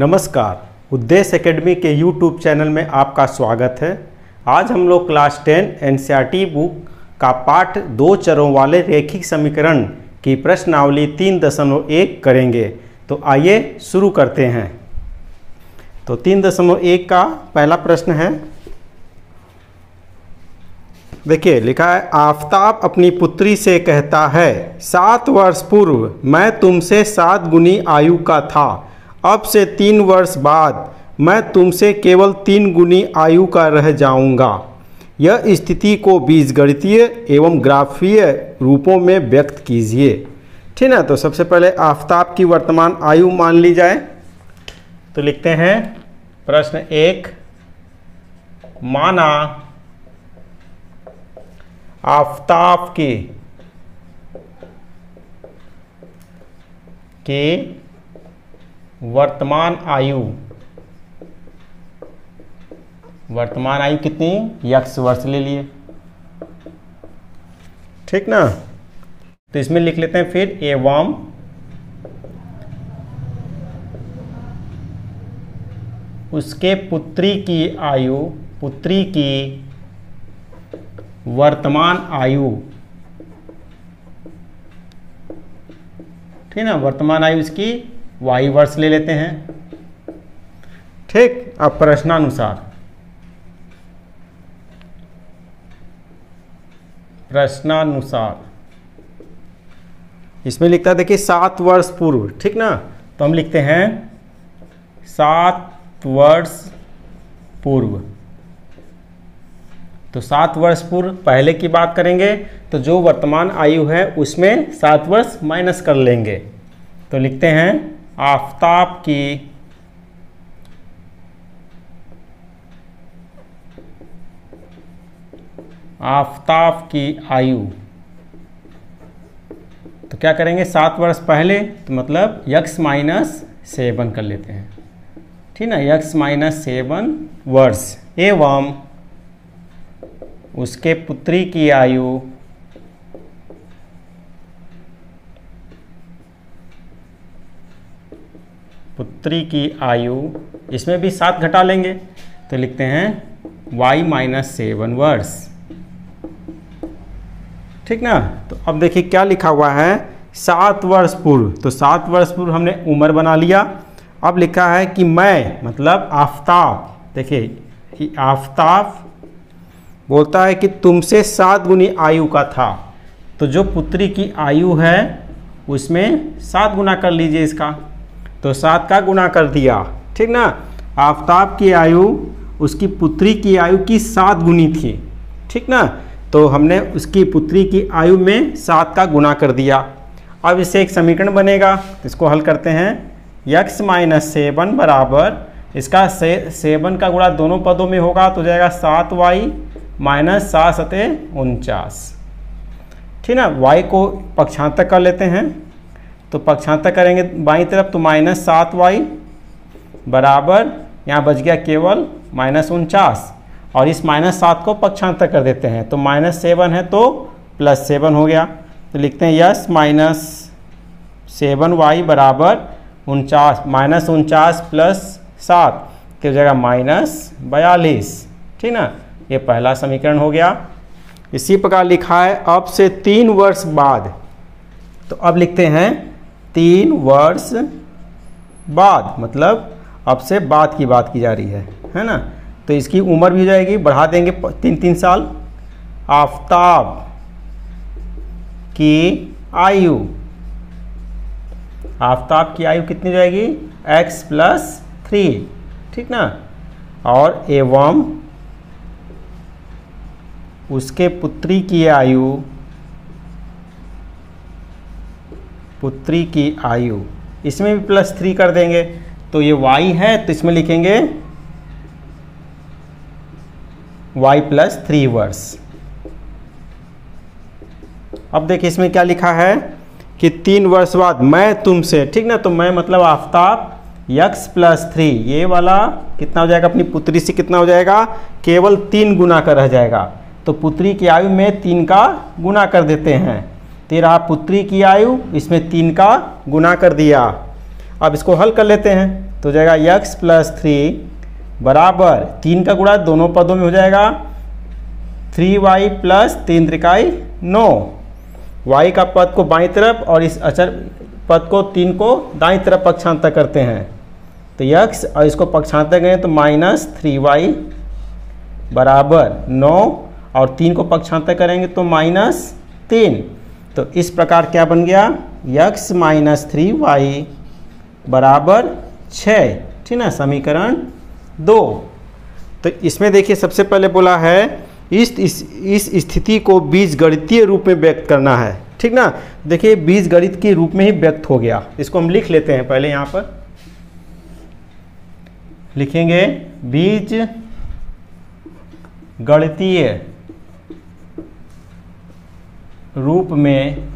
नमस्कार, उद्देश्य एकेडमी के यूट्यूब चैनल में आपका स्वागत है। आज हम लोग क्लास 10 एनसीईआरटी बुक का पाठ 2 चरों वाले रैखिक समीकरण की प्रश्नावली 3.1 करेंगे। तो आइए शुरू करते हैं। तो 3.1 का पहला प्रश्न है, देखिए लिखा है, आफ्ताब अपनी पुत्री से कहता है 7 वर्ष पूर्व मैं तुमसे 7 गुनी आयु का था, अब से 3 वर्ष बाद मैं तुमसे केवल 3 गुनी आयु का रह जाऊंगा। यह स्थिति को बीजगणितीय एवं ग्राफीय रूपों में व्यक्त कीजिए। ठीक है, तो सबसे पहले आफ्ताब की वर्तमान आयु मान ली जाए। तो लिखते हैं प्रश्न 1, माना आफ्ताब की वर्तमान आयु कितनी, यक्ष वर्ष ले लिए। ठीक ना, तो इसमें लिख लेते हैं फिर एवं उसके पुत्री की वर्तमान आयु। ठीक ना, वर्तमान आयु इसकी वाई वर्ष ले लेते हैं। ठीक, अब प्रश्नानुसार इसमें लिखता है, देखिए 7 वर्ष पूर्व। ठीक ना, तो हम लिखते हैं 7 वर्ष पूर्व। तो 7 वर्ष पूर्व पहले की बात करेंगे तो जो वर्तमान आयु है उसमें 7 वर्ष माइनस कर लेंगे। तो लिखते हैं आफ्ताब की आयु, तो क्या करेंगे, 7 वर्ष पहले, तो मतलब यक्स माइनस 7 कर लेते हैं। ठीक ना, यक्स माइनस 7 वर्ष एवं उसके पुत्री की आयु इसमें भी 7 घटा लेंगे। तो लिखते हैं y माइनस 7 वर्ष। ठीक ना, तो अब देखिए क्या लिखा हुआ है, 7 वर्ष पूर्व। तो 7 वर्ष पूर्व हमने उम्र बना लिया। अब लिखा है कि मैं, मतलब आफ्ताब, देखिए आफ्ताब बोलता है कि तुमसे 7 गुनी आयु का था। तो जो पुत्री की आयु है उसमें 7 गुना कर लीजिए इसका। तो 7 का गुना कर दिया। ठीक ना, आफ्ताब की आयु उसकी पुत्री की आयु की 7 गुनी थी। ठीक ना, तो हमने उसकी पुत्री की आयु में 7 का गुना कर दिया। अब इससे एक समीकरण बनेगा, इसको हल करते हैं। यक्स माइनस 7 बराबर इसका 7 का गुणा दोनों पदों में होगा तो जाएगा 7y माइनस 7 + 7 = 49। ठीक ना, y को पक्षांतर कर लेते हैं। तो पक्षांतर करेंगे बाईं तरफ, तो माइनस 7y बराबर, यहाँ बच गया केवल -49, और इस -7 को पक्षांतर कर देते हैं। तो -7 है तो +7 हो गया। तो लिखते हैं यस माइनस 7y बराबर 49 -49 + 7 की जगह -42। ठीक ना, ये पहला समीकरण हो गया। इसी प्रकार लिखा है अब से 3 वर्ष बाद। तो अब लिखते हैं 3 वर्ष बाद, मतलब अब से बाद की बात की जा रही है ना। तो इसकी उम्र भी हो जाएगी, बढ़ा देंगे 3-3 साल। आफ्ताब की आयु कितनी हो जाएगी, x + 3। ठीक ना, और एवं उसके पुत्री की आयु इसमें भी +3 कर देंगे। तो ये y है तो इसमें लिखेंगे y + 3 वर्ष। अब देखिए इसमें क्या लिखा है कि 3 वर्ष बाद मैं तुमसे, ठीक ना, तो मैं मतलब आफ्ताब, x + 3, ये वाला कितना हो जाएगा, अपनी पुत्री से कितना हो जाएगा, केवल 3 गुना का रह जाएगा। तो पुत्री की आयु में 3 का गुना कर देते हैं। तेरा पुत्री की आयु, इसमें 3 का गुना कर दिया। अब इसको हल कर लेते हैं। तो हो जाएगा यक्स प्लस 3 बराबर 3 का गुणा दोनों पदों में हो जाएगा 3y प्लस 3 त्रिकाई 9। y का पद को बाईं तरफ और इस अचर पद को 3 को दाईं तरफ पक्षांतर करते हैं तो यक्स और इसको पक्षांतर करें तो माइनस 3y बराबर 9 और 3 को पक्षांतर करेंगे तो माइनस 3। तो इस प्रकार क्या बन गया यक्स माइनस 3y बराबर 6, ठीक ना, समीकरण 2। तो इसमें देखिए सबसे पहले बोला है इस स्थिति को बीजगणितीय रूप में व्यक्त करना है, ठीक ना। देखिए बीजगणित के रूप में ही व्यक्त हो गया, इसको हम लिख लेते हैं पहले, यहाँ पर लिखेंगे बीजगणितीय रूप में,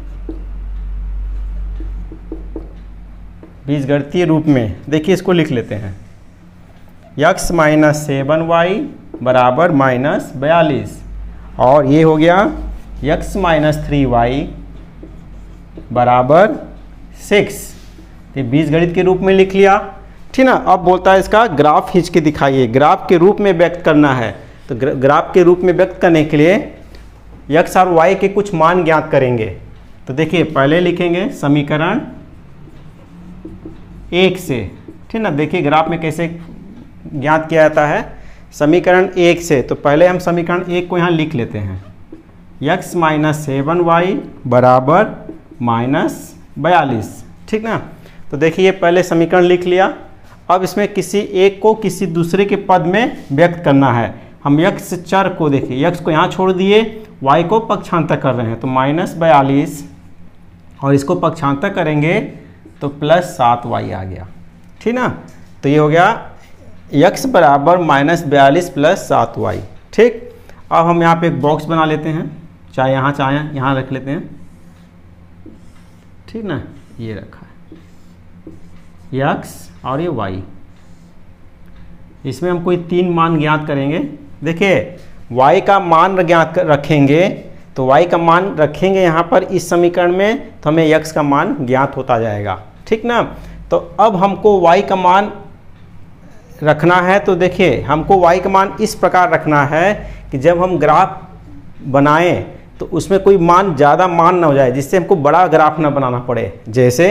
बीजगणितीय रूप में देखिए इसको लिख लेते हैं x माइनस 7y बराबर माइनस 42 और ये हो गया x माइनस 3y बराबर 6। ये बीजगणित के रूप में लिख लिया, ठीक ना। अब बोलता है इसका ग्राफ खींच के दिखाइए, ग्राफ के रूप में व्यक्त करना है। तो ग्राफ के रूप में व्यक्त करने के लिए x और y के कुछ मान ज्ञात करेंगे। तो देखिए पहले लिखेंगे समीकरण 1 से, ठीक ना। देखिए ग्राफ में कैसे ज्ञात किया जाता है समीकरण 1 से। तो पहले हम समीकरण 1 को यहाँ लिख लेते हैं x माइनस 7y बराबर माइनस 42, ठीक ना। तो देखिए पहले समीकरण लिख लिया। अब इसमें किसी एक को किसी दूसरे के पद में व्यक्त करना है। हम x चर को देखिए, x को यहाँ छोड़ दिए, y को पक्षांतर कर रहे हैं तो माइनस 42 और इसको पक्षांतर करेंगे तो प्लस 7y आ गया, ठीक ना। तो ये हो गया x बराबर माइनस 42 प्लस 7y, ठीक। अब हम यहाँ पे एक बॉक्स बना लेते हैं, चाहे यहाँ रख लेते हैं, ठीक ना। ये रखा है x और ये y, इसमें हम कोई 3 मान ज्ञात करेंगे। देखिए y का मान ज्ञात रखेंगे तो y का मान रखेंगे यहाँ पर इस समीकरण में तो हमें x का मान ज्ञात होता जाएगा, ठीक ना। तो अब हमको y का मान रखना है तो देखिए हमको y का मान इस प्रकार रखना है कि जब हम ग्राफ बनाएं तो उसमें कोई मान ज़्यादा मान ना हो जाए जिससे हमको बड़ा ग्राफ ना बनाना पड़े। जैसे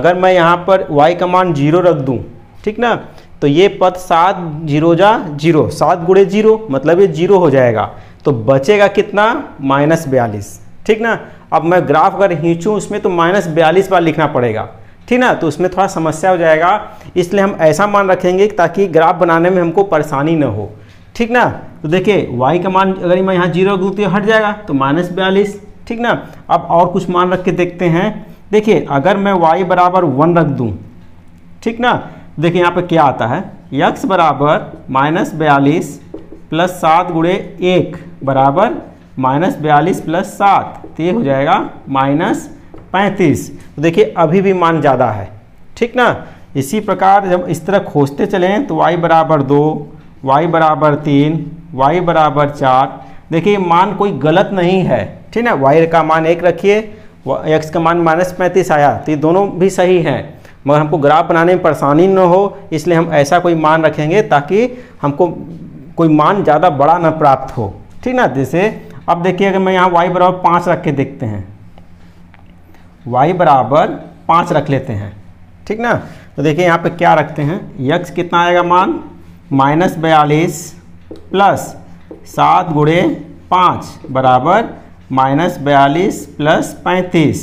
अगर मैं यहाँ पर y का मान 0 रख दूँ, ठीक ना, तो ये पद 7 0 जा 0, 7 गुणे 0 मतलब ये 0 हो जाएगा तो बचेगा कितना माइनस 42, ठीक ना। अब मैं ग्राफ अगर खींचूँ उसमें तो माइनस 42 बार लिखना पड़ेगा, ठीक ना, तो उसमें थोड़ा समस्या हो जाएगा। इसलिए हम ऐसा मान रखेंगे ताकि ग्राफ बनाने में हमको परेशानी न हो, ठीक ना। तो देखिए y का मान अगर मैं यहाँ 0 रख दूँ तो हट जाएगा तो माइनस 42, ठीक ना। अब और कुछ मान रख के देखते हैं। देखिए अगर मैं y बराबर 1 रख दूँ, ठीक ना, देखिए यहाँ पर क्या आता है x बराबर माइनस 42 प्लस 7 गुणे 1 बराबर माइनस 42 प्लस 7, तो ये हो जाएगा माइनस 35। तो देखिए अभी भी मान ज़्यादा है, ठीक ना। इसी प्रकार जब इस तरह खोजते चलें तो y बराबर 2, y बराबर 3, y बराबर 4, देखिए मान कोई गलत नहीं है, ठीक ना। y का मान 1 रखिए, x का मान माइनस 35 आया तो ये दोनों भी सही हैं, मगर हमको ग्राफ बनाने में परेशानी न हो इसलिए हम ऐसा कोई मान रखेंगे ताकि हमको कोई मान ज़्यादा बड़ा ना प्राप्त हो, ठीक ना। जैसे अब देखिए अगर मैं यहाँ y बराबर 5 रख के देखते हैं, y बराबर 5 रख लेते हैं, ठीक ना। तो देखिए यहाँ पे क्या रखते हैं x कितना आएगा मान माइनस 42 प्लस 7 गुणे 5 बराबर माइनस 42 प्लस 35,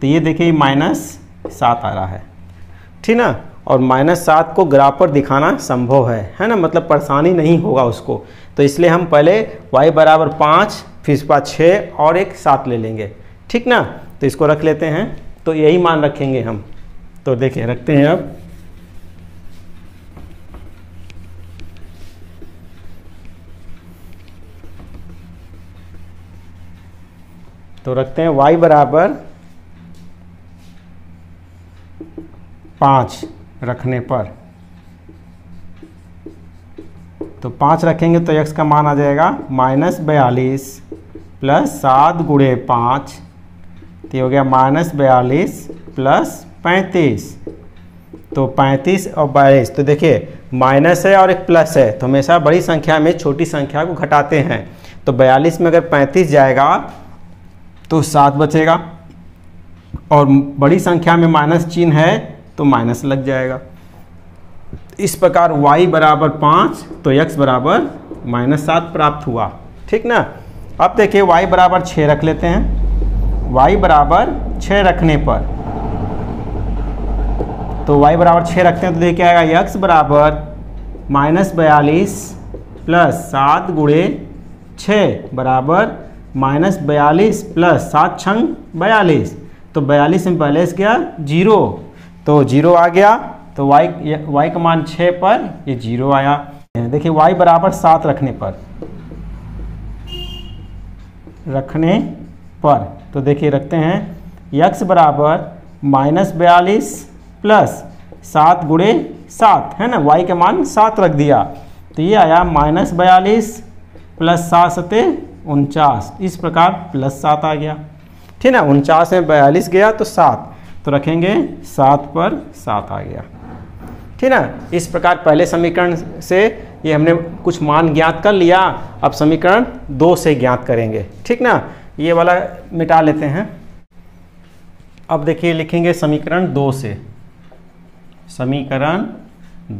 तो ये देखिए माइनस 7 आ रहा है, ठीक ना। और माइनस 7 को ग्राफ पर दिखाना संभव है ना, मतलब परेशानी नहीं होगा उसको। तो इसलिए हम पहले y बराबर 5 फिर इसके बाद 6 और एक 7 ले लेंगे, ठीक ना। तो इसको रख लेते हैं, तो यही मान रखेंगे हम। तो देखिए रखते हैं अब तो रखते हैं y बराबर 5 रखने पर, तो 5 रखेंगे तो x का मान आ जाएगा माइनस 42 प्लस 7 गुणे 5, तो ये हो गया माइनस 42 प्लस 35, तो 35 और 22, तो देखिए माइनस है और एक प्लस है, तो हमेशा बड़ी संख्या में छोटी संख्या को घटाते हैं। तो 42 में अगर 35 जाएगा तो 7 बचेगा, और बड़ी संख्या में माइनस चिन्ह है तो माइनस लग जाएगा। इस प्रकार y बराबर 5 तो x बराबर -7 प्राप्त हुआ, ठीक ना। अब देखिए y बराबर 6 रख लेते हैं। y बराबर 6 रखने पर, तो y बराबर 6 रखते हैं तो देखिए आएगा x बराबर -42 प्लस 7 गुणे 6 बराबर -42 प्लस 7 छंग 42। तो 42 में पहले से क्या 0, तो 0 आ गया, तो y का मान 6 पर ये 0 आया। देखिए y बराबर 7 रखने पर तो देखिए रखते हैं x बराबर -42 प्लस 7 गुणे 7, है ना, y का मान 7 रख दिया, तो ये आया -42 प्लस 7 सते 49। इस प्रकार प्लस 7 आ गया, ठीक ना। 49 में 42 गया तो 7, तो रखेंगे 7 पर 7 आ गया, ठीक ना। इस प्रकार पहले समीकरण से ये हमने कुछ मान ज्ञात कर लिया, अब समीकरण 2 से ज्ञात करेंगे, ठीक ना। ये वाला मिटा लेते हैं। अब देखिए लिखेंगे समीकरण 2 से, समीकरण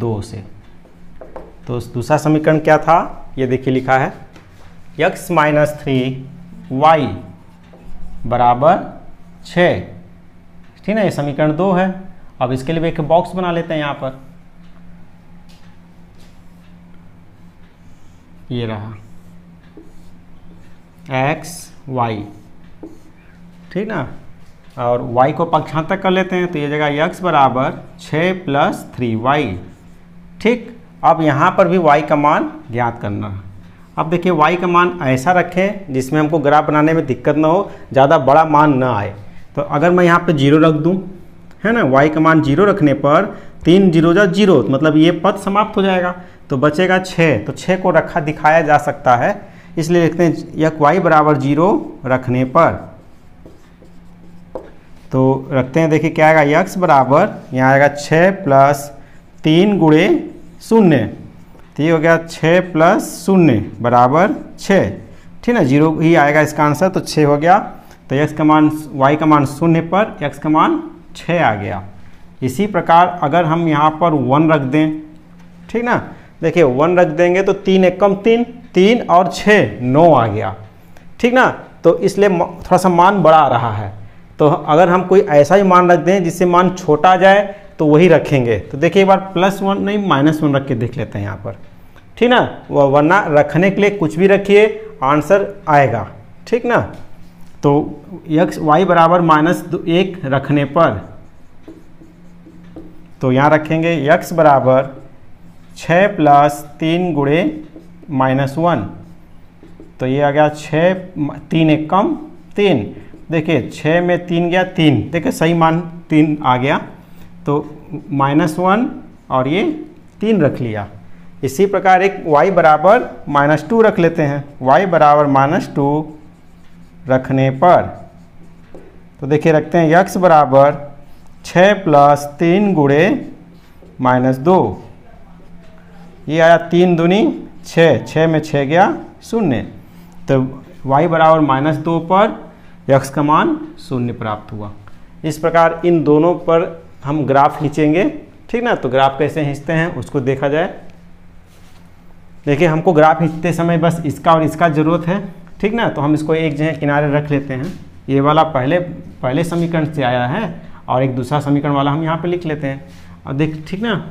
2 से। तो दूसरा समीकरण क्या था, ये देखिए लिखा है x माइनस 3y बराबर 6, ठीक ना। ये समीकरण 2 है। अब इसके लिए एक बॉक्स बना लेते हैं, यहाँ पर ये रहा x y, ठीक ना, और y को पक्षांतर कर लेते हैं, तो ये जगह x बराबर 6 प्लस 3y, ठीक। अब यहाँ पर भी y का मान ज्ञात करना। अब देखिए y का मान ऐसा रखें जिसमें हमको ग्राफ बनाने में दिक्कत ना हो, ज़्यादा बड़ा मान ना आए। तो अगर मैं यहाँ पे 0 रख दूँ, है ना, y का मान 0 रखने पर 3 0 जा 0, मतलब ये पद समाप्त हो जाएगा, तो बचेगा 6, तो 6 को रखा दिखाया जा सकता है, इसलिए लिखते हैं यक y बराबर 0 रखने पर, तो रखते हैं। देखिए क्या आएगा x बराबर, यहाँ आएगा 6 प्लस 3 गुणे 0, तो ये हो गया 6 प्लस 0 बराबर 6, ठीक ना। 0 ही आएगा इसका आंसर, तो 6 हो गया। तो x का मान, y का मान 0 पर x का मान 6 आ गया। इसी प्रकार अगर हम यहाँ पर 1 रख दें, ठीक ना, देखिए 1 रख देंगे तो 3 1 कम 3 और 6 9 आ गया, ठीक ना। तो इसलिए थोड़ा सा मान बड़ा आ रहा है, तो अगर हम कोई ऐसा ही मान रख दें जिससे मान छोटा आ जाए तो वही रखेंगे। तो देखिए एक बार +1 नहीं -1 रख के देख लेते हैं यहाँ पर, ठीक ना, वरना रखने के लिए कुछ भी रखिए आंसर आएगा, ठीक ना। तो x y बराबर -1 रखने पर, तो यहाँ रखेंगे x बराबर 6 प्लस 3 गुणे -1, तो ये आ गया 6 3 1 कम 3, देखिए 6 में 3 गया 3, देखिए सही मान 3 आ गया, तो -1 और ये 3 रख लिया। इसी प्रकार एक y बराबर -2 रख लेते हैं। y बराबर -2 रखने पर, तो देखिए रखते हैं x बराबर 6 प्लस 3 गुणे -2, ये आया 3 दूनी 6, 6 में 6 गया 0, तो y बराबर -2 पर x का मान 0 प्राप्त हुआ। इस प्रकार इन दोनों पर हम ग्राफ खींचेंगे, ठीक ना। तो ग्राफ कैसे खींचते हैं उसको देखा जाए। देखिए हमको ग्राफ खींचते समय बस इसका और इसका ज़रूरत है, ठीक ना। तो हम इसको एक जगह किनारे रख लेते हैं। ये वाला पहले समीकरण से आया है, और एक दूसरा समीकरण वाला हम यहाँ पे लिख लेते हैं, और देख, ठीक ना।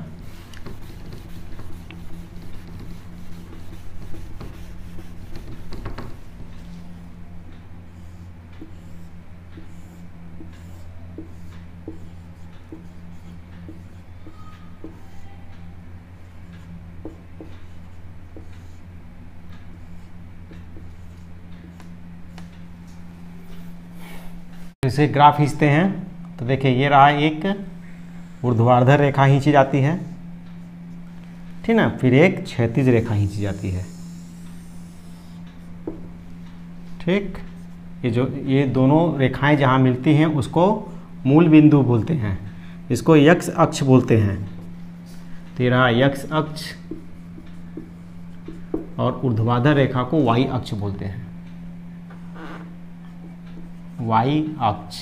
इसे ग्राफ खींचते हैं, तो देखिए ये रहा एक ऊर्ध्वाधर रेखा खींची जाती है, ठीक ना, फिर एक क्षैतिज रेखा खींची जाती है, ठीक। ये दोनों रेखाएं जहाँ मिलती हैं उसको मूल बिंदु बोलते हैं। इसको यक्ष अक्ष बोलते हैं। तेरा यक्ष अक्ष और ऊर्ध्वाधर रेखा को वाई अक्ष बोलते हैं। वाई अक्ष,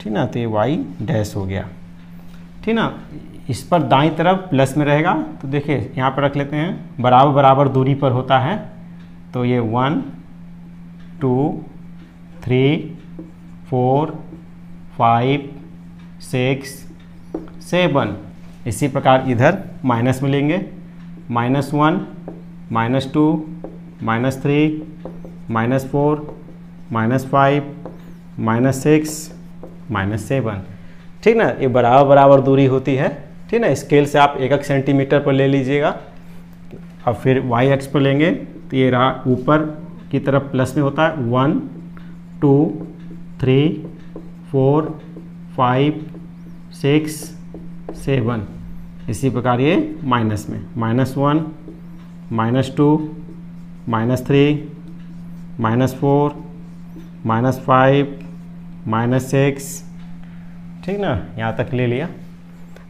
ठीक ना, तो ये वाई डैश हो गया, ठीक ना। इस पर दाईं तरफ प्लस में रहेगा तो देखिए यहाँ पर रख लेते हैं, बराबर बराबर दूरी पर होता है तो ये 1 2 3 4 5 6 7। इसी प्रकार इधर माइनस में लेंगे, -1 -2 -3 -4 -5 -6 -7, ठीक ना। ये बराबर बराबर दूरी होती है, ठीक ना। स्केल से आप एक एक सेंटीमीटर पर ले लीजिएगा। अब फिर वाई अक्ष पर लेंगे तो ये रहा, ऊपर की तरफ प्लस में होता है 1 2 3 4 5 6 7। इसी प्रकार ये माइनस में -1 -2 -3 -4 -5 -6, ठीक ना। यहाँ तक ले लिया।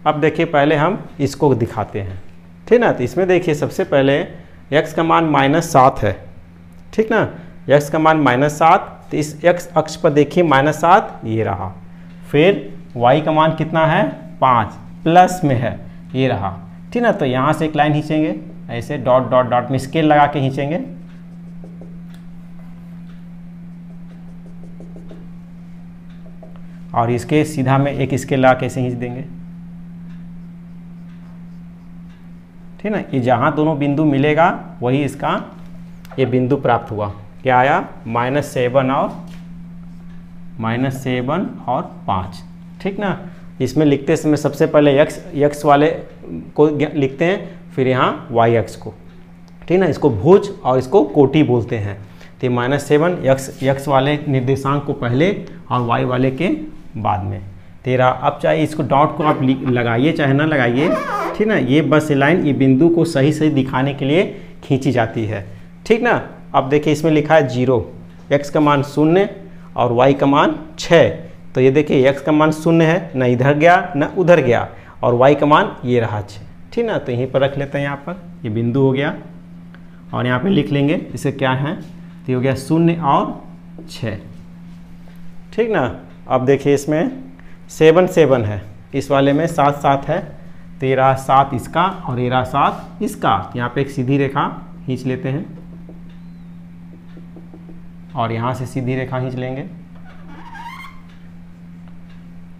अब देखिए पहले हम इसको दिखाते हैं, ठीक ना। तो इसमें देखिए सबसे पहले x का मान -7 है, ठीक ना। x का मान -7, तो इस x अक्ष पर देखिए -7 ये रहा। फिर y का मान कितना है, 5, प्लस में है ये रहा, ठीक ना। तो यहाँ से एक लाइन खींचेंगे, ऐसे डॉट डॉट डॉट में स्केल लगा के खींचेंगे। और इसके सीधा में एक स्केल लगा के ऐसे खींच देंगे, ठीक ना। ये जहाँ दोनों बिंदु मिलेगा वही इसका ये बिंदु प्राप्त हुआ। क्या आया, -7 और 5, ठीक ना। इसमें लिखते समय सबसे पहले यक्ष वाले को लिखते हैं, फिर यहाँ वाई अक्ष को, ठीक ना। इसको भुज और इसको कोटि बोलते हैं। तो -7 यक्ष वाले निर्देशांक को पहले और वाई वाले के बाद में। तेरा अब चाहे इसको डॉट को आप लगाइए चाहे ना लगाइए, ठीक ना। ये बस लाइन ये बिंदु को सही सही दिखाने के लिए खींची जाती है, ठीक ना। अब देखिए इसमें लिखा है 0, x का मान 0 और y का मान 6। तो ये देखिए x का मान 0 है, ना इधर गया ना उधर गया, और y का मान ये रहा 6, ठीक ना। तो यहीं पर रख लेते हैं, यहाँ पर ये बिंदु हो गया और यहाँ पे लिख लेंगे इसे क्या है, तो ये हो गया 0 और 6, ठीक ना। अब देखिए इसमें 7 7 है, इस वाले में 7 7 है, तो ये रहा 7 इसका और ये रहा 7 इसका। यहाँ पे एक सीधी रेखा खींच लेते हैं और यहाँ से सीधी रेखा खींच लेंगे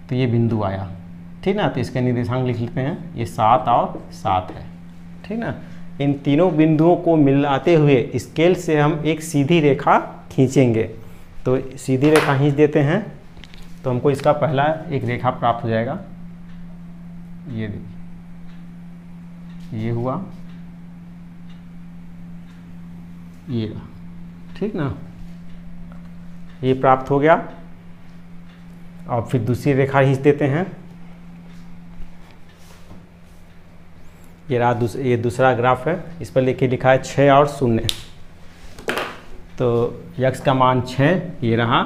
तो ये बिंदु आया, ठीक ना। तो इसके निर्देशांक लिख लेते हैं, ये 7 और 7 है, ठीक ना। इन तीनों बिंदुओं को मिलाते हुए स्केल से हम एक सीधी रेखा खींचेंगे। तो सीधी रेखा खींच देते हैं तो हमको इसका पहला एक रेखा प्राप्त हो जाएगा। ये देखिए, ये हुआ, ये, ठीक ना, ये प्राप्त हो गया। और फिर दूसरी रेखा खींच देते हैं, ये रहा ये दूसरा ग्राफ है। इस पर देखिए लिखा है 6 और 0, तो x का मान 6 ये रहा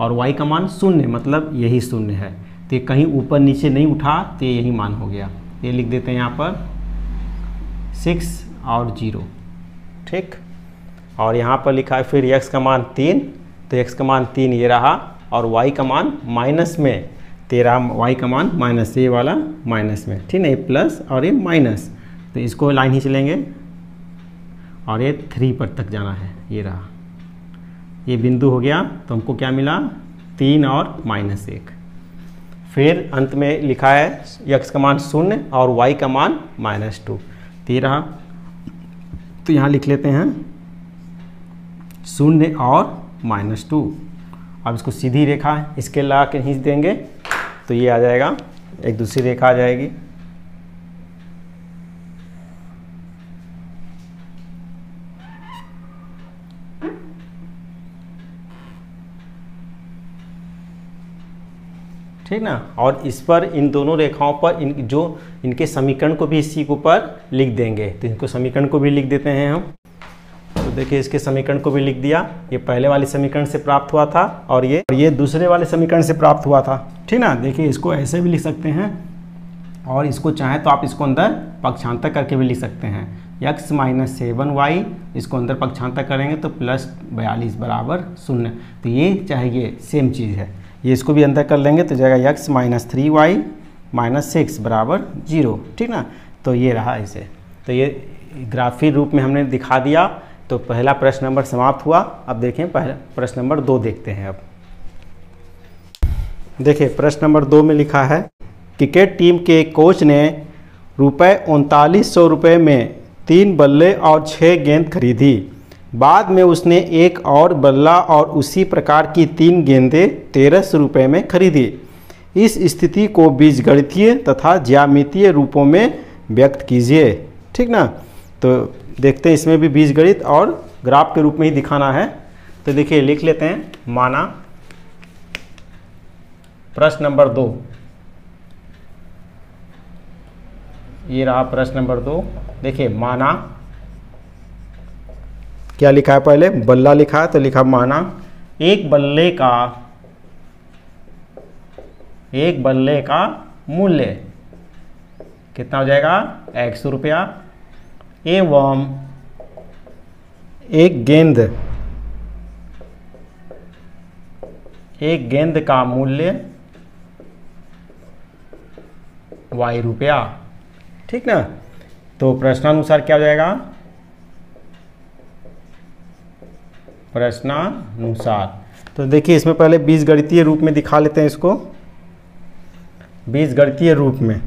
और y का मान 0, मतलब यही 0 है। तो ये कहीं ऊपर नीचे नहीं उठा, तो ये यही मान हो गया। ये लिख देते हैं यहाँ पर 6 और 0, ठीक। और यहाँ पर लिखा है फिर x का मान 3, तो x का मान 3 ये रहा और y का मान माइनस में, तेरा y का मान माइनस, ये वाला माइनस में, ठीक ना। ये प्लस और ये माइनस, तो इसको लाइन ही चलेंगे और ये 3 पर तक जाना है। ये रहा, ये बिंदु हो गया। तो हमको क्या मिला, 3 और -1। फिर अंत में लिखा है x का मान 0 और y का मान -2, तो ये रहा। तो यहाँ लिख लेते हैं 0 और -2। अब इसको सीधी रेखा इसके लगा के खींच देंगे तो ये आ जाएगा, एक दूसरी रेखा आ जाएगी। ठीक ना। और इस पर इन दोनों रेखाओं पर इनके समीकरण को भी इसी के ऊपर लिख देंगे। तो इनको समीकरण को भी लिख देते हैं हम। तो देखिए इसके समीकरण को भी लिख दिया। ये पहले वाले समीकरण से प्राप्त हुआ था और ये दूसरे वाले समीकरण से प्राप्त हुआ था। ठीक ना। देखिए इसको ऐसे भी लिख सकते हैं और इसको चाहें तो आप इसको अंदर पक्षांतर करके भी लिख सकते हैं। x माइनस 7y इसको अंदर पक्षांतर करेंगे तो प्लस 42 बराबर 0। तो ये चाहिए सेम चीज़ है, ये इसको भी अंदर कर लेंगे तो जाएगा x माइनस 3y माइनस 6 बराबर 0। ठीक ना, तो ये रहा इसे, तो ये ग्राफी रूप में हमने दिखा दिया। तो पहला प्रश्न नंबर समाप्त हुआ। अब देखें पहला प्रश्न नंबर 2 देखते हैं। अब देखिए प्रश्न नंबर 2 में लिखा है क्रिकेट टीम के कोच ने ₹3900 में 3 बल्ले और 6 गेंद खरीदी। बाद में उसने एक और बल्ला और उसी प्रकार की 3 गेंदें ₹1300 में खरीदी। इस स्थिति को बीजगणितीय तथा ज्यामितीय रूपों में व्यक्त कीजिए। ठीक ना, तो देखते हैं इसमें भी बीजगणित और ग्राफ के रूप में ही दिखाना है। तो देखिए लिख लेते हैं, माना प्रश्न नंबर 2, ये रहा प्रश्न नंबर 2। देखिए माना क्या लिखा है, पहले बल्ला लिखा है तो लिखा माना एक बल्ले का मूल्य कितना हो जाएगा ₹100 एवं एक गेंद का मूल्य ₹y। ठीक ना, तो प्रश्नानुसार क्या हो जाएगा, प्रश्नानुसार। तो देखिए इसमें पहले बीजगणितीय रूप में दिखा लेते हैं इसको। बीजगणितीय रूप में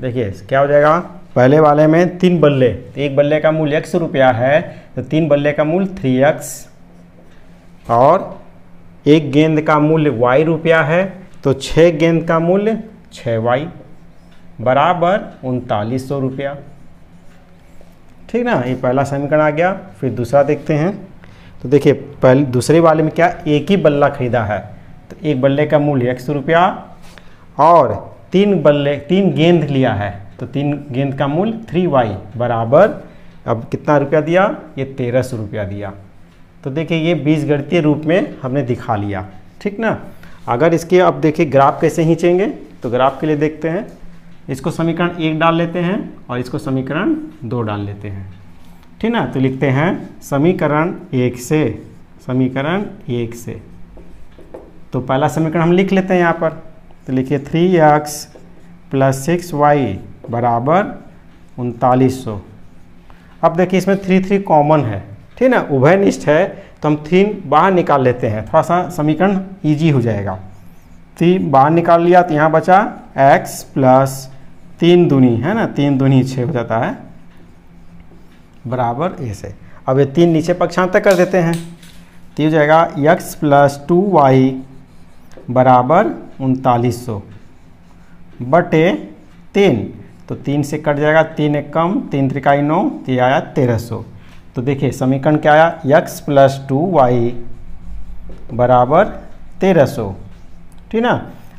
देखिए क्या हो जाएगा, पहले वाले में 3 बल्ले, एक बल्ले का मूल्य ₹100 है तो 3 बल्ले का मूल्य 3x और एक गेंद का मूल्य ₹y है तो 6 गेंद का मूल्य 6y बराबर ₹3900। ठीक ना, ये पहला समीकरण आ गया। फिर दूसरा देखते हैं। तो देखिए पहले दूसरे वाले में क्या, एक ही बल्ला खरीदा है तो एक बल्ले का मूल्य ₹100 और 3 गेंद लिया है तो 3 गेंद का मूल्य 3y बराबर, अब कितना रुपया दिया, ये ₹1300 दिया। तो देखिए ये बीजगणितीय रूप में हमने दिखा लिया। ठीक ना, अगर इसके अब देखिए ग्राफ कैसे खींचेंगे, तो ग्राफ के लिए देखते हैं, इसको समीकरण 1 डाल लेते हैं और इसको समीकरण 2 डाल लेते हैं। ठीक ना, तो लिखते हैं समीकरण 1 से तो पहला समीकरण हम लिख लेते हैं यहाँ पर। तो लिखिए 3x + 6y बराबर ₹3900। अब देखिए इसमें 3 कॉमन है, ठीक ना, उभयनिष्ठ है तो हम 3 बाहर निकाल लेते हैं, थोड़ा सा समीकरण ईजी हो जाएगा। 3 बाहर निकाल लिया तो यहाँ बचा x + 3 दूनी है ना, 3 दूनी 6 हो जाता है बराबर ऐसे। अब ये 3 नीचे पक्षांतर कर देते हैं तो हो जाएगा x + 2y बराबर ₹3900 बटे 3, तो 3 से कट जाएगा, 3 एक कम 3 त्रिकाई 9, ये आया 1300। तो देखिए समीकरण क्या आया, x + 2y बराबर 1300। ठीक ना,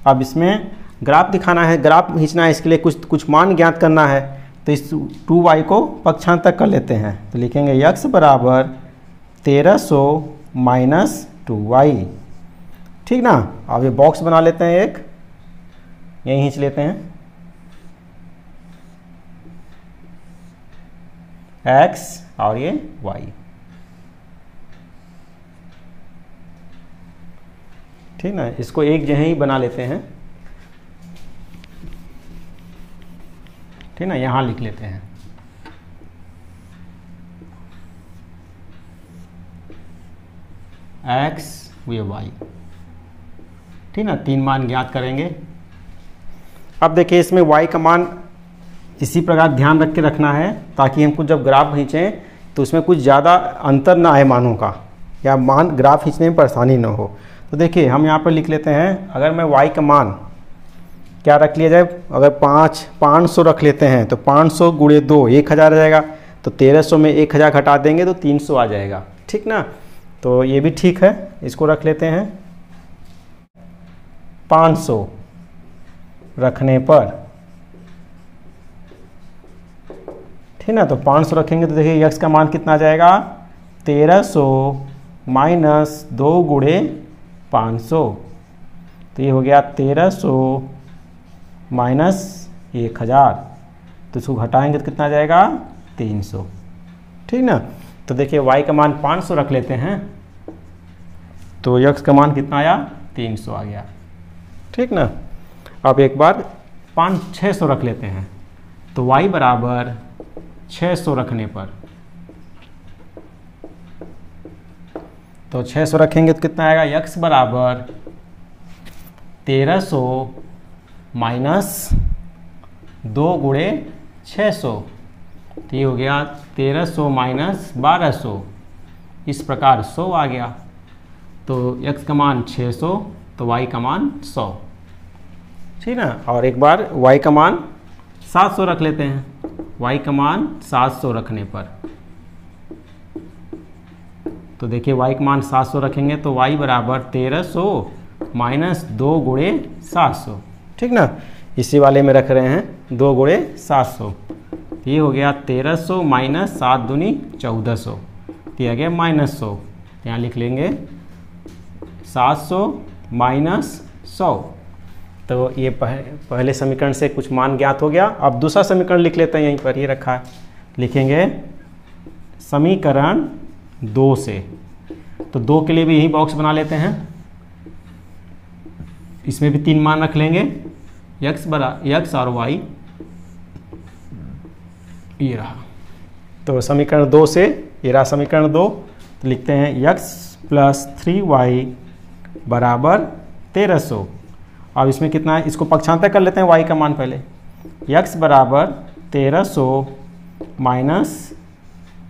अब इसमें ग्राफ दिखाना है, ग्राफ खींचना है, इसके लिए कुछ मान ज्ञात करना है। तो इस 2y को पक्षांतर कर लेते हैं तो लिखेंगे x बराबर 1300 - 2y। ठीक ना, अब ये बॉक्स बना लेते हैं एक, यहीं खींच लेते हैं x और ये y। ठीक ना, इसको एक जगह ही बना लेते हैं। ठीक ना, यहाँ लिख लेते हैं। x ये y। ठीक ना, 3 मान ज्ञात करेंगे। अब देखिए इसमें y का मान इसी प्रकार ध्यान रख के रखना है ताकि हमको जब ग्राफ खींचें तो उसमें कुछ ज़्यादा अंतर ना आए मानों का, या मान ग्राफ खींचने में परेशानी ना हो। तो देखिए हम यहाँ पर लिख लेते हैं, अगर मैं y का मान क्या रख लिया जाए, अगर 500 रख लेते हैं तो 500 × 2 1000 आ जाएगा, तो 1300 में 1000 घटा देंगे तो 300 आ जाएगा। ठीक ना, तो ये भी ठीक है, इसको रख लेते हैं। 500 रखने पर, ठीक ना। तो 500 रखेंगे तो देखिए x का मान कितना आ जाएगा 1300 माइनस 2 गुणे 500, तो ये हो गया 1300 माइनस 1000, तो इसको घटाएंगे तो कितना आ जाएगा 300, ठीक ना। तो देखिए y का मान 500 रख लेते हैं, तो x का मान कितना आया 300 आ गया, ठीक ना। अब एक बार 600 रख लेते हैं, तो y बराबर 600 रखने पर, तो 600 रखेंगे तो कितना आएगा x बराबर 1300 माइनस 2 गुणे 600, तो ये हो गया 1300 माइनस 1200, इस प्रकार 100 आ गया। तो x का मान 600 तो y का मान 100, ठीक ना। और एक बार y का मान 700 रख लेते हैं, y का मान 700 रखने पर, तो देखिए y का मान 700 रखेंगे तो y बराबर 1300 माइनस 2 गुणे 700, ठीक ना। इसी वाले में रख रहे हैं 2 गुणे 700, ये हो गया 1300 माइनस 7 दूनी 1400, ये आ गया -100, यहाँ लिख लेंगे 700 माइनस 100। तो ये पहले समीकरण से कुछ मान ज्ञात हो गया। अब दूसरा समीकरण लिख लेते हैं, यहीं पर ये रखा है, लिखेंगे समीकरण 2 से। तो 2 के लिए भी यही बॉक्स बना लेते हैं, इसमें भी 3 मान रख लेंगे, x और y, ये रहा। तो समीकरण 2 से, ये रहा समीकरण 2, तो लिखते हैं x + 3y बराबर 1300। अब इसमें कितना है, इसको पक्षांतर कर लेते हैं y का मान पहले, x बराबर 1300 माइनस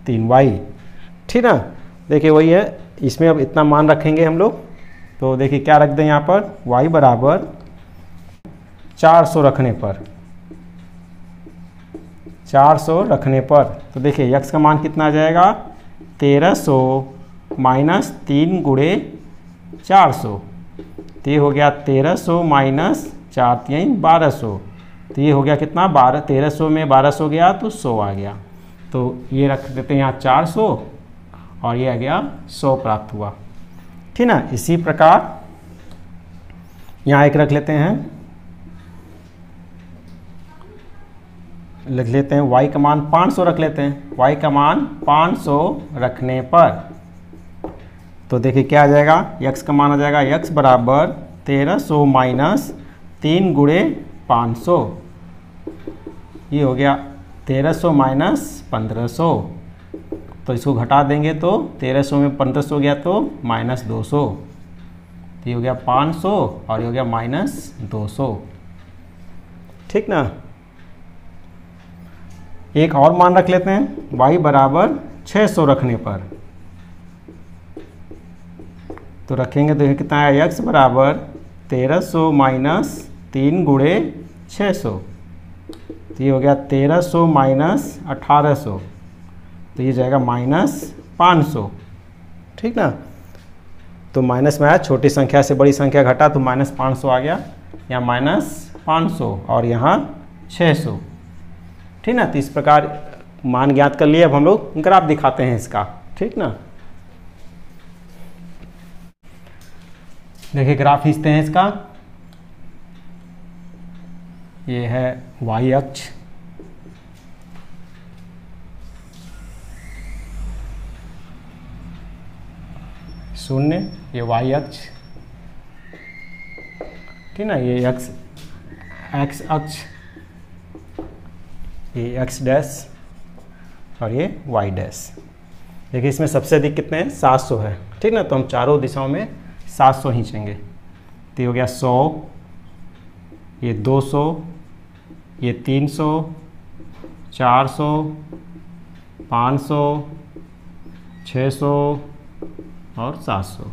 3y, ठीक ना। देखिए वही है, इसमें अब इतना मान रखेंगे हम लोग, तो देखिए क्या रख दें यहाँ पर, y बराबर 400 रखने पर, 400 रखने पर, तो देखिए x का मान कितना आ जाएगा 1300 माइनस 3 गुणे 400, तो ये हो गया 1300 माइनस 4 3 1200, तो ये हो गया कितना 1300 में 1200 गया तो 100 आ गया। तो ये रख देते हैं यहाँ 400 और ये आ गया 100 प्राप्त हुआ, ठीक ना। इसी प्रकार यहाँ एक रख लेते हैं, लिख लेते हैं y का मान 500 रख लेते हैं, y का मान 500 रखने पर, तो देखिए क्या आ जाएगा, x का मान आ जाएगा x बराबर 1300 माइनस 3 गुणे 500, ये हो गया 1300 माइनस 1500, तो इसको घटा देंगे तो 1300 में 1500 गया तो -200, तो ये हो गया 500 और ये हो गया -200, ठीक ना। एक और मान रख लेते हैं, y बराबर 600 रखने पर, तो रखेंगे तो कितना आया x बराबर 1300 माइनस 3 गुणे 600, तो ये हो गया 1300 माइनस 1800, तो ये जाएगा -500, ठीक ना। तो माइनस में आया, छोटी संख्या से बड़ी संख्या घटा तो -500 आ गया, यहाँ -500 और यहाँ 600, ठीक ना। तो इस प्रकार मान ज्ञात कर लिए। अब हम लोग ग्राफ दिखाते हैं इसका, ठीक ना। देखिए ग्राफ खींचते हैं इसका, ये है y अक्ष, शून्य, ये y अक्ष, ठीक ना। ये x अक्ष, ये x डैश और ये y डैश। देखिए इसमें सबसे अधिक कितने हैं, 700 है, ठीक ना। तो हम चारों दिशाओं में 700 खींचेंगे, तो ये हो गया 100, ये 200, ये 300, 400, 500, 600 और 700,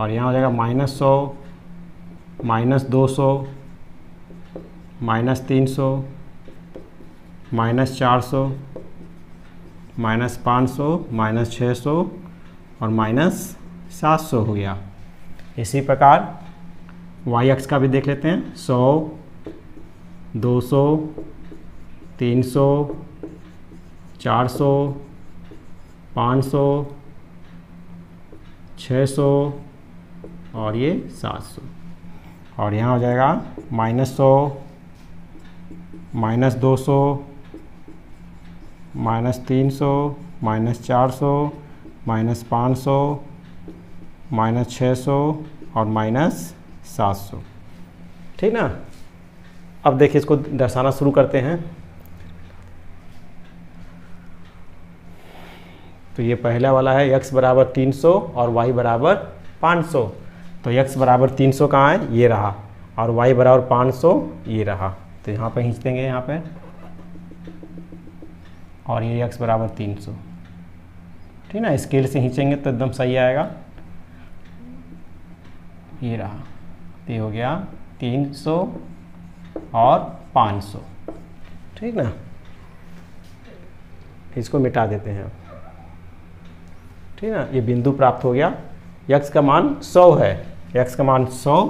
और यहाँ हो जाएगा -100, -200, -300, -400, -500, -600 और -700 हो गया। इसी प्रकार y अक्ष का भी देख लेते हैं, 100, 200, 300, 400, 500, 600 और ये 700। और यहाँ हो जाएगा -100, -200, -300, -400, -500, -600 और -700। ठीक ना। अब देखिए इसको दर्शाना शुरू करते हैं। तो ये पहला वाला है x बराबर 300 और y बराबर 500। तो x बराबर 300 कहाँ है, ये रहा, और y बराबर 500 ये रहा। तो यहाँ पे खींच देंगे यहाँ पे, और ये x बराबर 300। ठीक ना, स्केल से खींचेंगे तो एकदम सही आएगा। ये रहा, तो ये हो गया 300 और 500। ठीक ना, इसको मिटा देते हैं। ठीक ना, ये बिंदु प्राप्त हो गया। x का मान 100 है, x का मान 100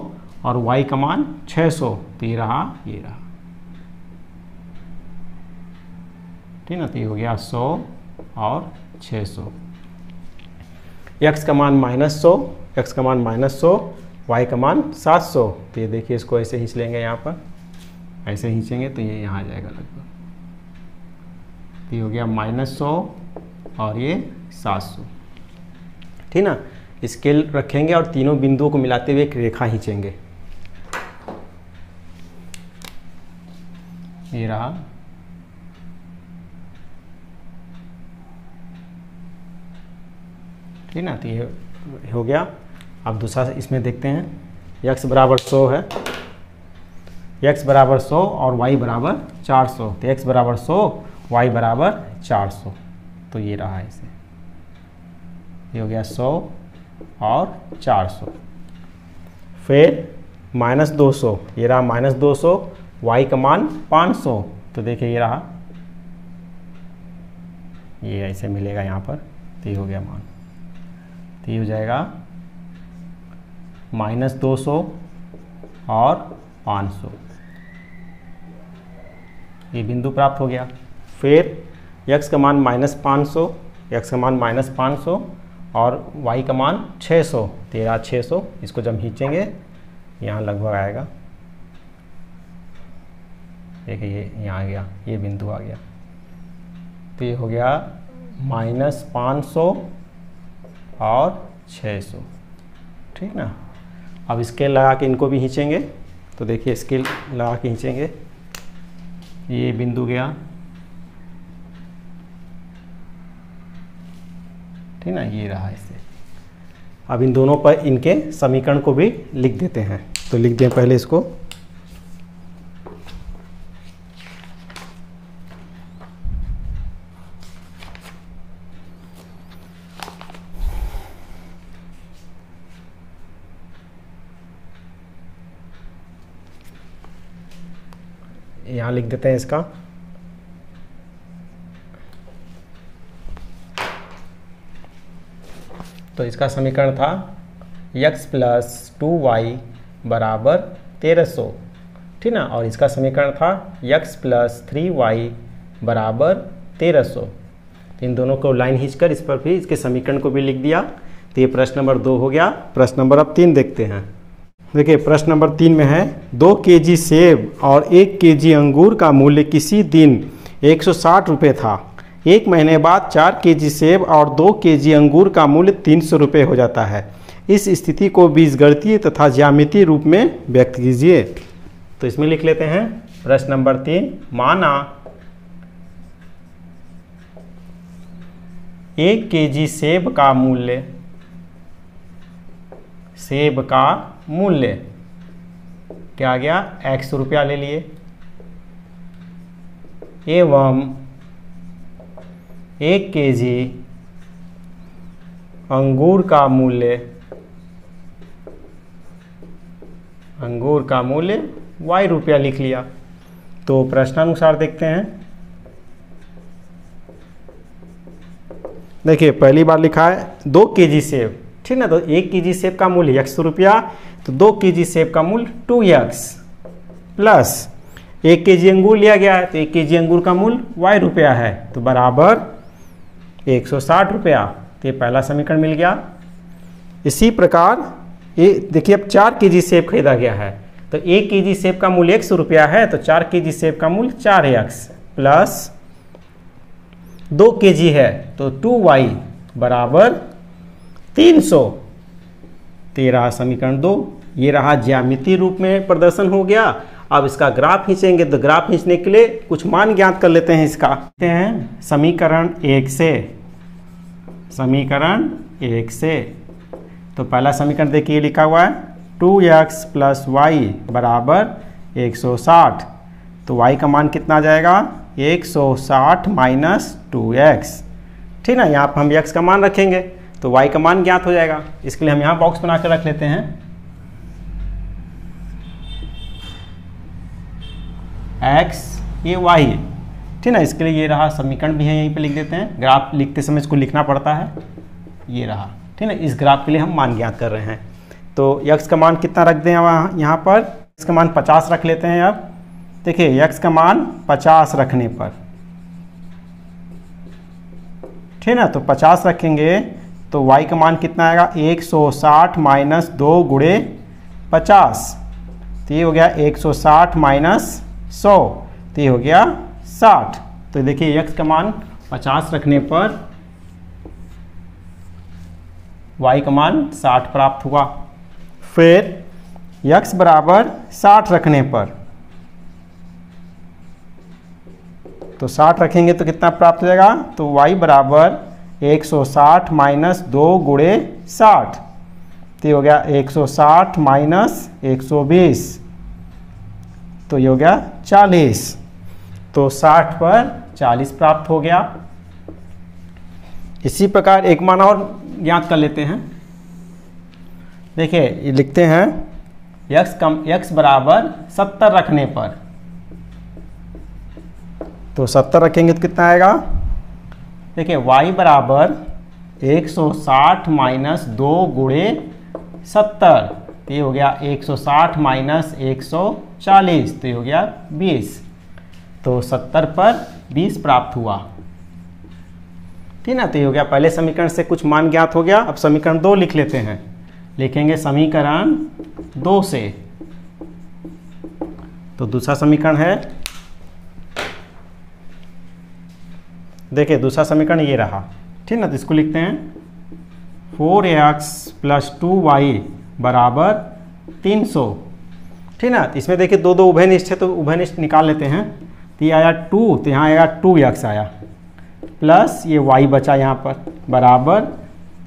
और y का मान 600। तो ये रहा, ये रहा। ठीक ना, तो ये हो गया 100 और 600। x का मान -100, x का मान -100, y का मान 700। तो ये देखिए इसको ऐसे खींच लेंगे, यहाँ पर ऐसे खींचेंगे तो ये यहाँ आ जाएगा लगभग। तो ये हो गया -100 और ये 700। ठीक ना, स्केल रखेंगे और तीनों बिंदुओं को मिलाते हुए एक रेखा खींचेंगे। ये रहा, ठीक ना, तो ये हो गया। अब दूसरा इसमें देखते हैं, x बराबर 100 है, x बराबर 100 और y बराबर 400। तो x बराबर 100, y बराबर 400। तो ये रहा ऐसे, ये हो गया 100 और 400। फिर -200, ये रहा -200, y का मान 500। तो देखिए ये रहा, ये ऐसे मिलेगा यहाँ पर। तो ये हो गया मान, तो ये हो जाएगा -200 और 500। ये बिंदु प्राप्त हो गया। फिर x का मान -500, x का मान -500 और y का मान 600। 600 इसको जब खींचेंगे यहाँ लगभग आएगा। देखिए ये यहाँ आ गया, ये बिंदु आ गया। तो ये हो गया -500 और 600। ठीक ना, अब स्केल लगा के इनको भी खींचेंगे। तो देखिए स्केल लगा के खींचेंगे, ये बिंदु गया। ठीक ना, ये रहा ऐसे। अब इन दोनों पर इनके समीकरण को भी लिख देते हैं। तो लिख दें पहले इसको, यहाँ लिख देते हैं इसका। तो इसका समीकरण था x प्लस 2y बराबर 1300। ठीक ना, और इसका समीकरण था x प्लस 3y बराबर 1300। इन दोनों को लाइन खींचकर इस पर भी इसके समीकरण को भी लिख दिया। तो ये प्रश्न नंबर 2 हो गया। प्रश्न नंबर अब 3 देखते हैं। देखिए प्रश्न नंबर 3 में है, 2 केजी सेब और 1 केजी अंगूर का मूल्य किसी दिन 160 रुपये था। एक महीने बाद 4 केजी सेब और 2 केजी अंगूर का मूल्य 300 रुपये हो जाता है। इस स्थिति को बीजगणितीय तथा ज्यामितीय रूप में व्यक्त कीजिए। तो इसमें लिख लेते हैं प्रश्न नंबर 3। माना 1 केजी सेब का मूल्य क्या आ गया, 100 रुपया ले लिए, एवं 1 केजी अंगूर का मूल्य ₹y लिख लिया। तो प्रश्नानुसार देखते हैं। देखिए पहली बार लिखा है 2 केजी सेब। ठीक ना, तो 1 केजी सेब का मूल्य 100 रुपया, तो 2 केजी सेब का मूल्य 2x प्लस एक केजी अंगूर लिया गया है तो एक केजी अंगूर का मूल्य y रुपया है तो बराबर 160 रुपया। तो ये पहला समीकरण मिल गया। इसी प्रकार ये देखिए अब 4 केजी सेब खरीदा गया है तो 1 केजी सेब का मूल्य 100 रुपया है तो 4 केजी सेब का मूल्य 4x प्लस 2 केजी है तो 2y बराबर 300। 13 समीकरण 2 ये रहा, ज्यामिति रूप में प्रदर्शन हो गया। अब इसका ग्राफ खींचेंगे तो ग्राफ खींचने के लिए कुछ मान ज्ञात कर लेते हैं। इसका लेते हैं समीकरण 1 से तो पहला समीकरण देखिए लिखा हुआ है 2x प्लस वाई बराबर 160। तो y का मान कितना आ जाएगा 160 माइनस 2x। ठीक ना, यहाँ पर हम x का मान रखेंगे तो y का मान ज्ञात हो जाएगा। इसके लिए हम यहाँ बॉक्स बना कर रख लेते हैं। x ये y है, ठीक ना। इसके लिए ये रहा समीकरण भी है, यहीं पे लिख देते हैं। ग्राफ लिखते समय इसको लिखना पड़ता है, ये रहा, ठीक ना। इस ग्राफ के लिए हम मान ज्ञात कर रहे हैं तो x का मान कितना रख दें यहाँ पर, x का मान 50 रख लेते हैं। अब देखिए x का मान 50 रखने पर, ठीक ना, तो 50 रखेंगे तो y का मान कितना आएगा 160 माइनस 2 गुणे 50। तो ये हो गया 160 माइनस 100, तो ये हो गया 60। तो देखिए x का मान 50 रखने पर y का मान 60 प्राप्त हुआ। फिर x बराबर 60 रखने पर, तो 60 रखेंगे तो कितना प्राप्त हो जाएगा, तो y बराबर 160 माइनस 2 गुणे 60। तो ये हो गया 160 माइनस 120, तो ये हो गया 40। तो 60 पर 40 प्राप्त हो गया। इसी प्रकार एक मान और ज्ञात कर लेते हैं। देखिए ये लिखते हैं x बराबर 70 रखने पर, तो 70 रखेंगे तो कितना आएगा, देखिए y बराबर 160 माइनस 2 गुणे 70। तो ये हो गया 160 माइनस 140, तो ये हो गया 20। तो 70 पर 20 प्राप्त हुआ, ठीक ना। तो ये हो गया पहले समीकरण से कुछ मान ज्ञात हो गया। अब समीकरण 2 लिख लेते हैं। लिखेंगे समीकरण 2 से तो दूसरा समीकरण है, देखिए दूसरा समीकरण ये रहा, ठीक ना। तो इसको लिखते हैं 4x प्लस 2y बराबर 300, ठीक ना। इसमें देखिए दो दो उभयनिष्ठ है तो उभयनिष्ठ निकाल लेते हैं। तो ये आया 2, तो यहाँ आएगा 2x आया प्लस ये y बचा यहाँ पर बराबर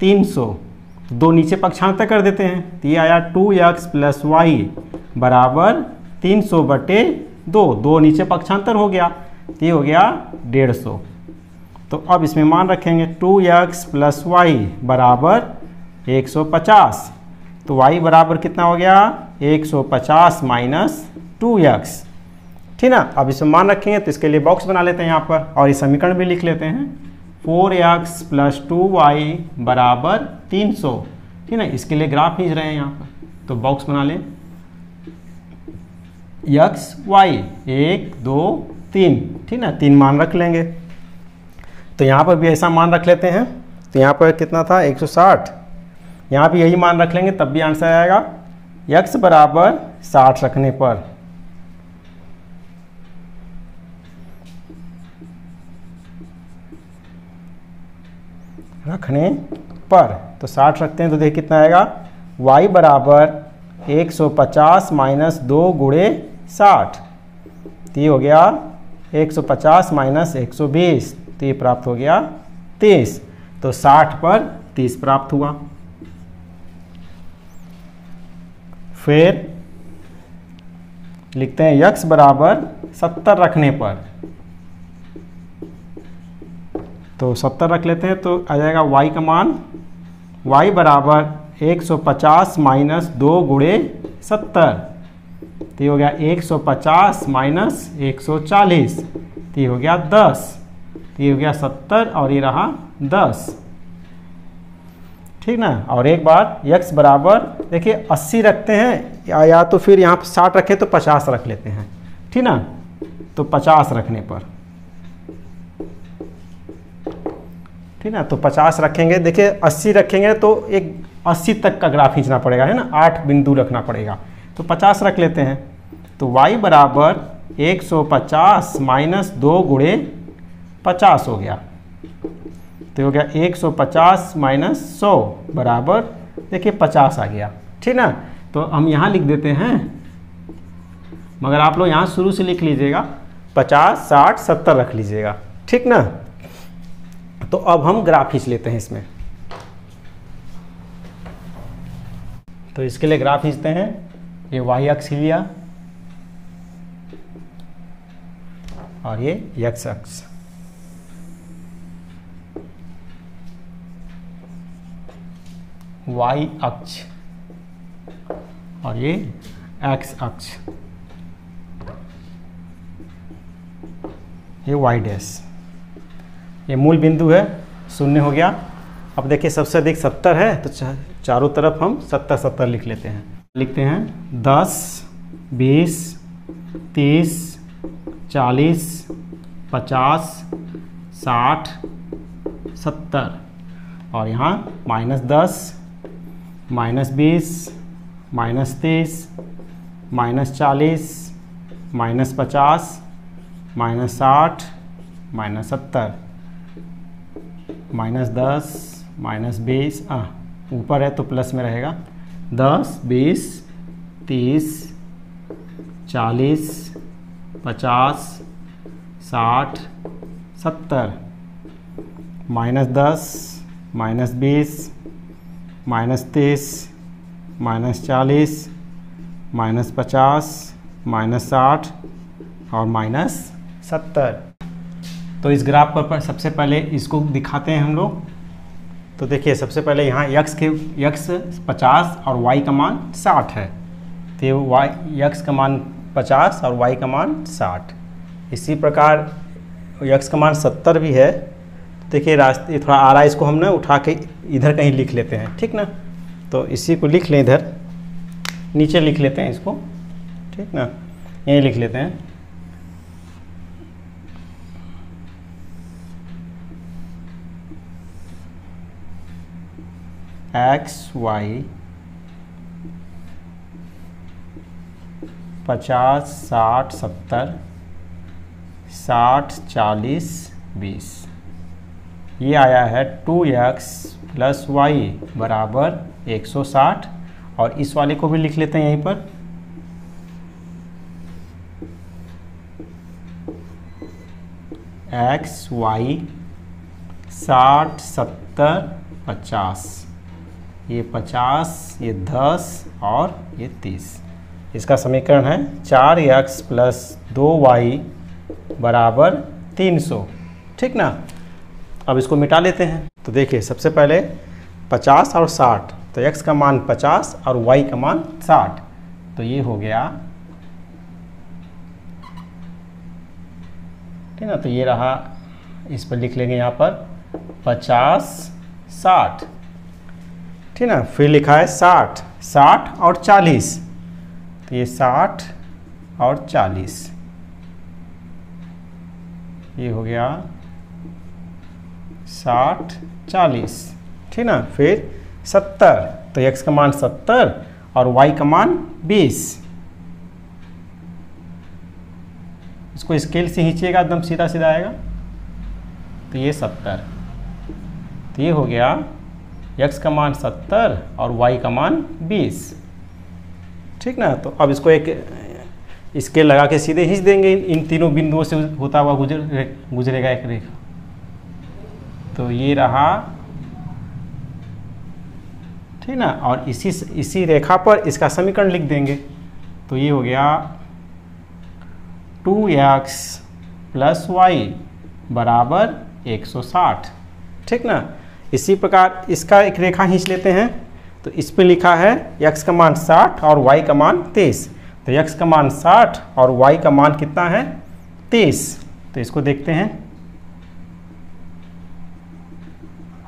300। तो दो नीचे पक्षांतर कर देते हैं तो ये आया 2x प्लस वाई बराबर 300/2। दो नीचे पक्षांतर हो गया तो ये हो गया 150। तो अब इसमें मान रखेंगे 2x प्लस वाई बराबर 150। तो y बराबर कितना हो गया 150 माइनस 2x, ठीक ना। अब इसमें मान रखेंगे तो इसके लिए बॉक्स बना लेते हैं यहाँ पर और ये समीकरण भी लिख लेते हैं 4x प्लस 2y बराबर 300, ठीक ना। इसके लिए ग्राफ खींच रहे हैं यहाँ पर तो बॉक्स बना लें। x y 1 2 3, ठीक ना, 3 मान रख लेंगे। तो यहाँ पर भी ऐसा मान रख लेते हैं। तो यहाँ पर कितना था 160, यहाँ भी यही मान रख लेंगे तब भी आंसर आएगा x बराबर 60 रखने पर। तो 60 रखते हैं तो देखिए कितना आएगा y बराबर 150 माइनस 2 गुणे 60। तो ये हो गया 150 माइनस 120, तो ये प्राप्त हो गया 30। तो 60 पर 30 प्राप्त हुआ। फिर लिखते हैं x बराबर 70 रखने पर, तो 70 रख लेते हैं तो आ जाएगा y का मान y बराबर 150 माइनस 2 गुणे 70। तो ये हो गया 150 माइनस 140, तो ये हो गया 10। तो ये हो गया 70 और ये रहा 10, ठीक ना। और एक बार x बराबर देखिए 80 रखते हैं या तो फिर यहाँ 60 रखें तो 50 रख लेते हैं, ठीक ना। तो 50 रखने पर, ठीक ना, तो 50 रखेंगे, देखिए 80 रखेंगे तो एक 80 तक का ग्राफ खींचना पड़ेगा, है ना, 8 बिंदु रखना पड़ेगा, तो 50 रख लेते हैं। तो y बराबर 150 माइनस 2 गुणे 50 हो गया, तो हो गया 150 माइनस 100 बराबर, देखिए 50 आ गया, ठीक ना। तो हम यहाँ लिख देते हैं, मगर आप लोग यहाँ शुरू से लिख लीजिएगा, 50 60 70 रख लीजिएगा, ठीक ना। तो अब हम ग्राफ खींच लेते हैं इसमें, तो इसके लिए ग्राफ खींचते हैं। ये y अक्ष लिया और ये x अक्ष, y अक्ष और ये x अक्ष, ये y डैश, ये मूल बिंदु है, शून्य हो गया। अब देखिए सबसे अधिक 70 है, तो चारों तरफ हम 70 70 लिख लेते हैं। लिखते हैं 10 20 30 40 50 60 70 और यहाँ -10 -20 -30 -40 -50 -60 -70 -10 -20 ऊपर है तो प्लस में रहेगा, 10 20 30 40 50 60 70 -10 -20 -30 -40 -50 -60 और -70। तो इस ग्राफ पर सबसे पहले इसको दिखाते हैं हम लोग। तो देखिए सबसे पहले यहाँ x 50 और y का मान 60 है, तो x का मान 50 और y का मान 60। इसी प्रकार x का मान 70 भी है। देखिए रास्ते थोड़ा आ रहा है, इसको हमने उठा के इधर कहीं लिख लेते हैं, ठीक ना। तो इसी को लिख लें, इधर नीचे लिख लेते हैं इसको, ठीक ना, यहीं लिख लेते हैं। XY 50 60 70 60 40 20, ये आया है 2x + y बराबर 160। और इस वाले को भी लिख लेते हैं यहीं पर, 60 70 50, ये 50, ये 10 और ये 30। इसका समीकरण है 4x + 2y बराबर 300, ठीक ना। अब इसको मिटा लेते हैं। तो देखिए सबसे पहले 50 और 60, तो x का मान 50 और y का मान 60, तो ये हो गया, ठीक ना। तो ये रहा, इस पर लिख लेंगे यहाँ पर 50 60, ठीक ना। फिर लिखा है 60 60 और 40, तो ये 60 और 40, ये हो गया 60 40, ठीक ना। फिर 70, तो x का मान 70 और y का मान 20। इसको स्केल से खींचिएगा, एकदम सीधा सीधा आएगा। तो ये 70, तो ये हो गया x का मान 70 और y का मान 20, ठीक ना। तो अब इसको एक स्केल लगा के सीधे खींच देंगे, इन तीनों बिंदुओं से होता हुआ गुजरेगा एक रेखा। तो ये रहा, ठीक ना। और इसी रेखा पर इसका समीकरण लिख देंगे। तो ये हो गया 2x + y बराबर 160, ठीक ना। इसी प्रकार इसका एक रेखा खींच लेते हैं। तो इस पे लिखा है x का मान 60 और y का मान 30, तो x का मान 60 और y का मान कितना है, 30। तो इसको देखते हैं,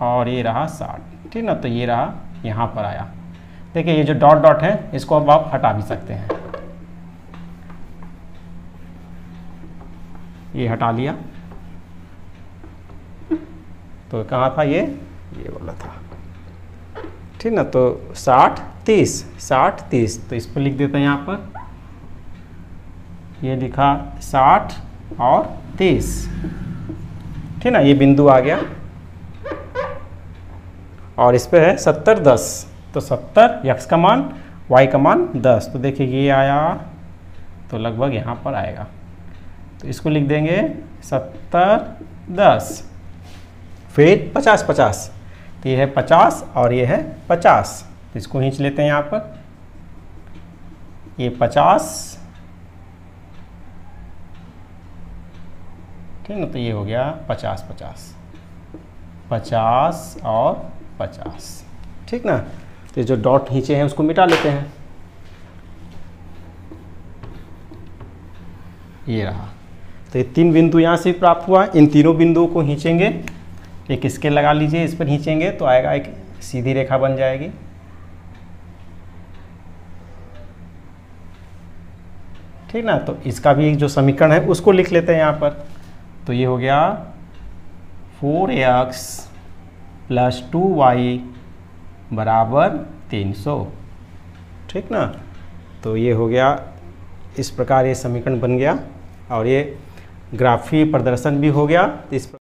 और ये रहा 60, ठीक ना। तो ये रहा, यहाँ पर आया। देखिए ये जो डॉट डॉट है, इसको अब आप हटा भी सकते हैं। ये हटा लिया, तो कहाँ था ये वाला था, ठीक ना। तो 60 30 60 30, तो इस पर लिख देते हैं यहाँ पर, ये लिखा 60 और 30, ठीक ना। ये बिंदु आ गया और इस पे है 70 10, तो 70 एक्स का मान, वाई का मान 10, तो देखिए ये आया तो लगभग यहाँ पर आएगा, तो इसको लिख देंगे 70 10। फिर 50 50, तो ये है 50 और ये है 50, तो इसको खींच लेते हैं यहाँ पर, ये 50, ठीक ना। तो ये हो गया 50 50 50 और 50, ठीक ना। तो ये जो डॉट खींचे हैं उसको मिटा लेते हैं, ये रहा। तो ये तीन बिंदु यहाँ से प्राप्त हुआ, इन तीनों बिंदुओं को खींचेंगे, एक स्केल लगा लीजिए, इस पर खींचेंगे तो आएगा एक सीधी रेखा बन जाएगी, ठीक ना। तो इसका भी जो समीकरण है उसको लिख लेते हैं यहाँ पर, तो ये हो गया 4x + 2y बराबर 300, ठीक ना। तो ये हो गया, इस प्रकार ये समीकरण बन गया और ये ग्राफीय प्रदर्शन भी हो गया। इस